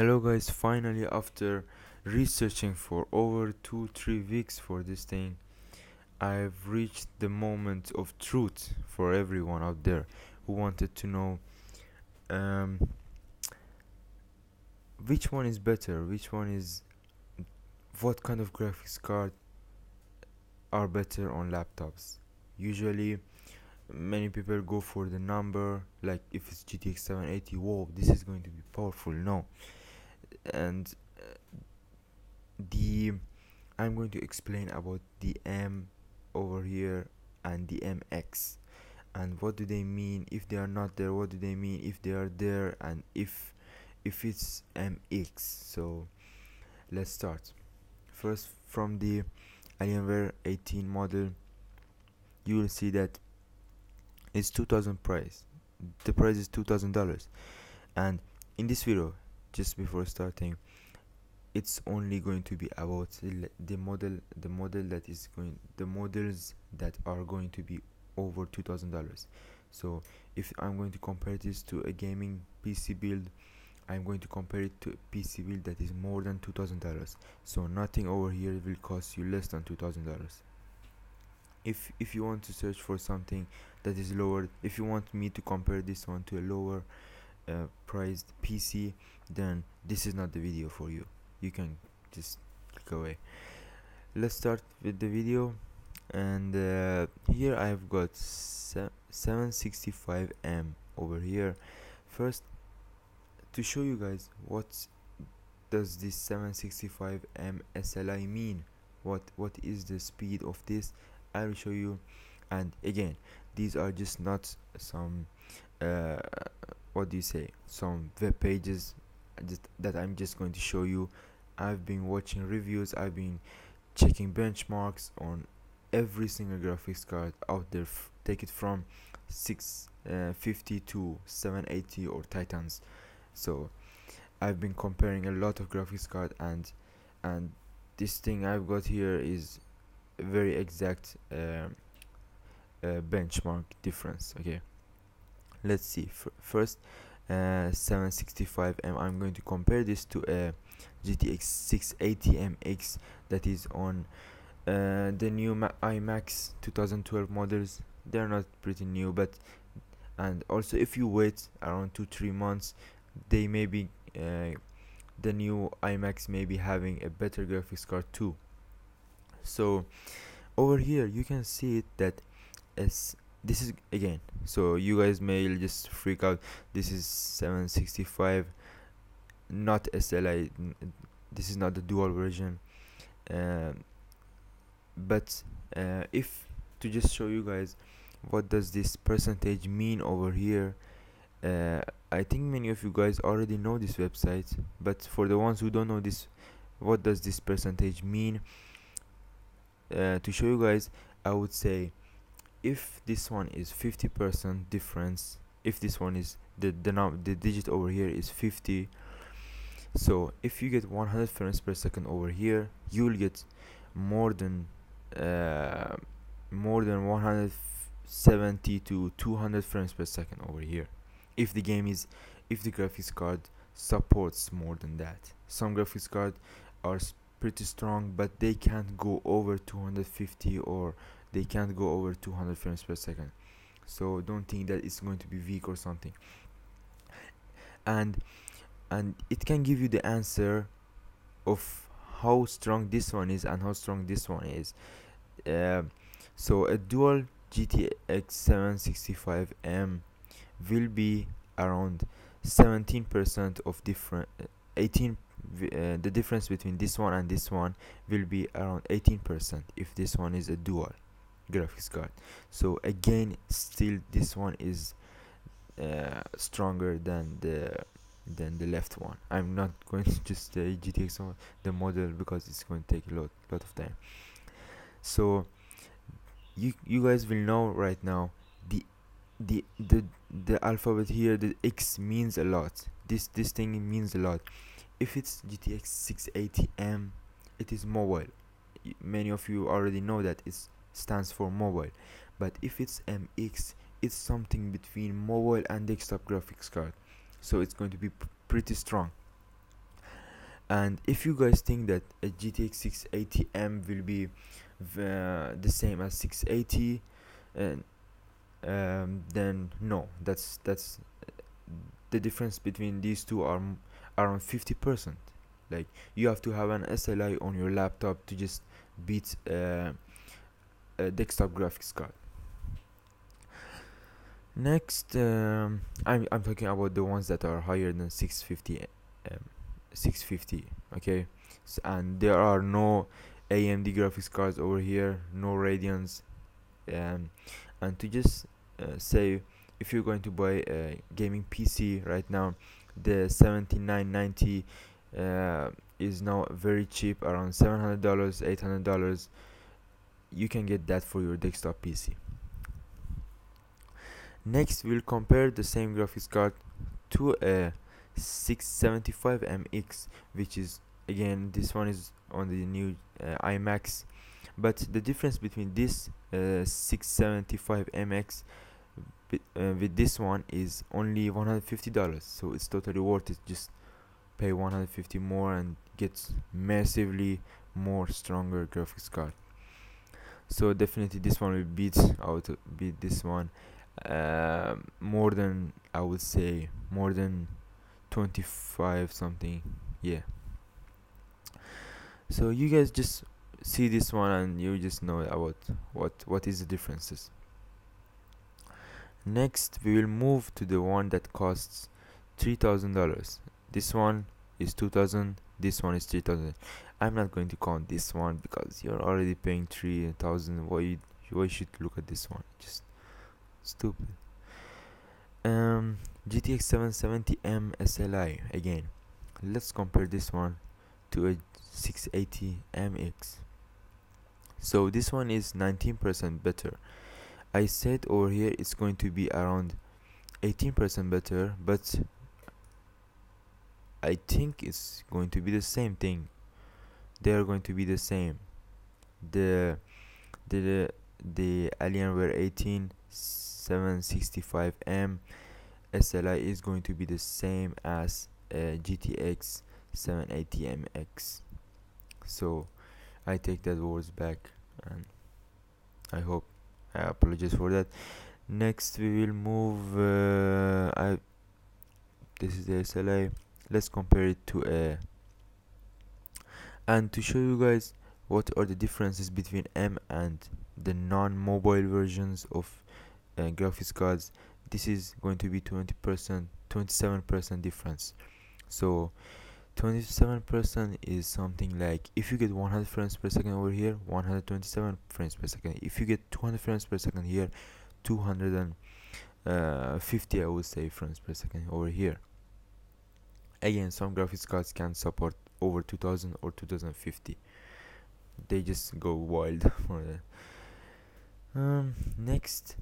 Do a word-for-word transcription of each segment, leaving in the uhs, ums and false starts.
Hello guys, finally after researching for over two three weeks for this thing, I've reached the moment of truth for everyone out there who wanted to know um, which one is better, which one is what kind of graphics card are better on laptops. Usually many people go for the number, like if it's G T X seven eighty, whoa, this is going to be powerful. No. And uh, the I'm going to explain about the M over here and the M X, and what do they mean if they are not there, what do they mean if they are there, and if if it's M X. So let's start first from the Alienware eighteen model. You will see that it's two thousand price, the price is two thousand dollars, and in this video, just before starting, it's only going to be about the model the model that is going the models that are going to be over two thousand dollars. So if I'm going to compare this to a gaming P C build, I'm going to compare it to a P C build that is more than two thousand dollars. So nothing over here will cost you less than two thousand dollars. If if you want to search for something that is lower, if you want me to compare this one to a lower uh, priced P C, then this is not the video for you. You can just click away. Let's start with the video, and uh, here I've got seven sixty-five M over here. First, to show you guys what does this seven sixty-five M S L I mean, what what is the speed of this, I will show you. And again, these are just not some uh, what do you say some web pages just that I'm just going to show you. I've been watching reviews, I've been checking benchmarks on every single graphics card out there. F take it from six fifty uh, to seven eighty or Titans. So I've been comparing a lot of graphics card, and and this thing I've got here is a very exact um, uh, benchmark difference. Okay, let's see. F first uh, seven sixty-five M, I'm going to compare this to a G T X six eighty M X that is on uh, the new iMac twenty twelve models. They're not pretty new, but and also if you wait around two three months, they may be uh, the new iMac may be having a better graphics card too. So over here you can see it that as this is again, so you guys may just freak out, this is seven sixty-five, not S L I, this is not the dual version. Um, but uh, if to just show you guys what does this percentage mean over here, uh, I think many of you guys already know this website, but for the ones who don't know this, what does this percentage mean? Uh, to show you guys, I would say if this one is fifty percent difference, if this one is the the, num the digit over here is fifty, so if you get one hundred frames per second over here, you will get more than uh, more than one hundred seventy to two hundred frames per second over here, if the game is if the graphics card supports more than that. Some graphics card are pretty strong, but they can't go over two hundred fifty, or they can't go over two hundred frames per second. So don't think that it's going to be weak or something. And and it can give you the answer of how strong this one is and how strong this one is. Uh, so a dual G T X seven sixty-five M will be around seventeen percent of different, eighteen percent. Uh, the difference between this one and this one will be around eighteen percent if this one is a dual graphics card. So again, still this one is uh, stronger than the than the left one. I'm not going to just say G T X on the model because it's going to take a lot lot of time. So you you guys will know right now the the the the alphabet here, the X means a lot. This this thing means a lot. If it's G T X six eighty M, it is mobile. Y many of you already know that it stands for mobile. But if it's M X, it's something between mobile and desktop graphics card. So it's going to be p pretty strong. And if you guys think that a G T X six eighty M will be uh, the same as six eighty, and um, then no, that's that's the difference between these two are around fifty percent. Like, you have to have an S L I on your laptop to just beat uh, a desktop graphics card. Next, um, I'm I'm talking about the ones that are higher than six fifty, okay? So, and there are no A M D graphics cards over here, no Radeons, um, and to just uh, say, if you're going to buy a gaming P C right now, the seventy-nine ninety uh, is now very cheap, around seven hundred dollars, eight hundred dollars. You can get that for your desktop P C. Next, we'll compare the same graphics card to a six seventy-five M X, which is, again, this one is on the new uh, iMacs, but the difference between this uh, six seventy-five M X with, uh, with this one is only one hundred fifty dollars, so it's totally worth it. Just pay one hundred fifty dollars more and get massively more stronger graphics card. So definitely this one will beat out beat this one uh, more than, I would say, more than twenty-five something, yeah. So you guys just see this one and you just know about what what is the differences. Next, we will move to the one that costs three thousand dollars. This one is two thousand, this one is three thousand. I'm not going to count this one because you're already paying three thousand. Why you why you should look at this one? Just stupid. Um, G T X seven seventy M S L I, again. Let's compare this one to a six eighty M X. So this one is nineteen percent better. I said over here it's going to be around eighteen percent better, but I think it's going to be the same thing. They are going to be the same. The the the Alienware eighteen seven sixty-five M S L I is going to be the same as uh, G T X seven eighty M X. So I take that words back, and I hope I apologize for that. Next, we will move. Uh, I this is the S L I. Let's compare it to a. And to show you guys what are the differences between M and the non-mobile versions of uh, graphics cards, this is going to be twenty percent, twenty-seven percent difference. So twenty-seven percent is something like, if you get one hundred frames per second over here, one hundred twenty-seven frames per second. If you get two hundred frames per second here, two hundred fifty, I would say, frames per second over here. Again, some graphics cards can support over two thousand or two thousand fifty. They just go wild for that. Um, next,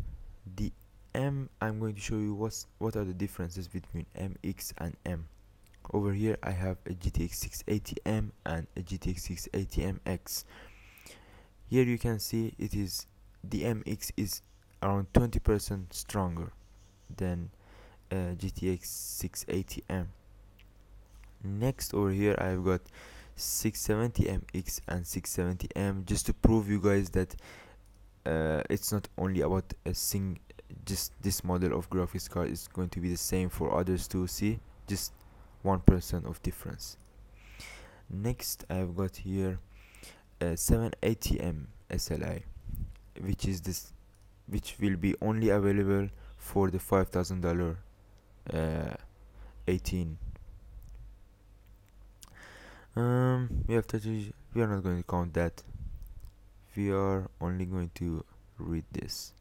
the M. I'm going to show you what's what are the differences between M X and M. Over here I have a G T X six eighty M and a G T X six eighty M X. Here you can see it is the M X is around twenty percent stronger than uh, G T X six eighty M. Next, over here I've got six seventy M X and six seventy M, just to prove you guys that uh, it's not only about a sing just this model of graphics card is going to be the same for others too. See, just one percent of difference. Next, I've got here a seven eighty M S L I, which is this which will be only available for the five thousand dollar uh eighteen. Um, we have to. We are not going to count that. We are only going to read this.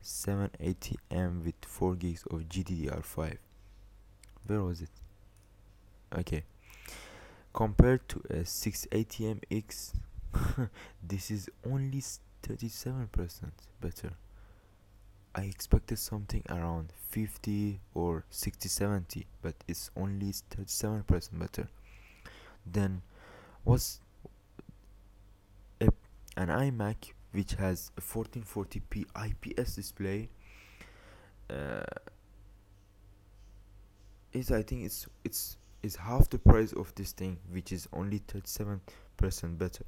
seven eighty M with four gigs of G D D R five. Where was it? Okay. Compared to a six eighty M X, this is only thirty-seven percent better. I expected something around fifty or sixty, seventy, but it's only thirty-seven percent better. Then was a, an iMac which has a fourteen forty p I P S display. Uh, is I think it's it's is half the price of this thing, which is only thirty-seven percent better.